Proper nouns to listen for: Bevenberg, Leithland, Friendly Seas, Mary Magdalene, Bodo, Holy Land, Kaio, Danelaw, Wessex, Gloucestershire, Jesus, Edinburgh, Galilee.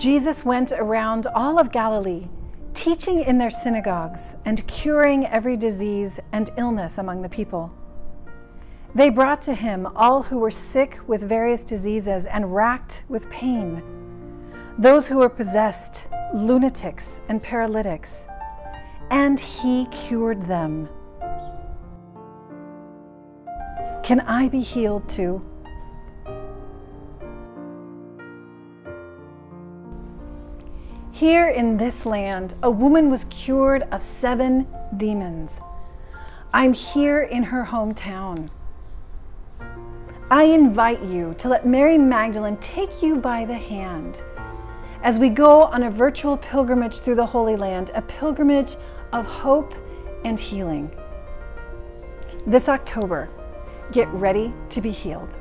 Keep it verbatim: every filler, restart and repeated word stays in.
Jesus went around all of Galilee, teaching in their synagogues and curing every disease and illness among the people. They brought to him all who were sick with various diseases and racked with pain, those who were possessed, lunatics and paralytics, and he cured them. Can I be healed too? Here in this land, a woman was cured of seven demons. I'm here in her hometown. I invite you to let Mary Magdalene take you by the hand as we go on a virtual pilgrimage through the Holy Land, a pilgrimage of hope and healing. This October, get ready to be healed.